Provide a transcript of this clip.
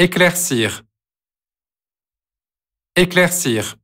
Éclaircir. Éclaircir.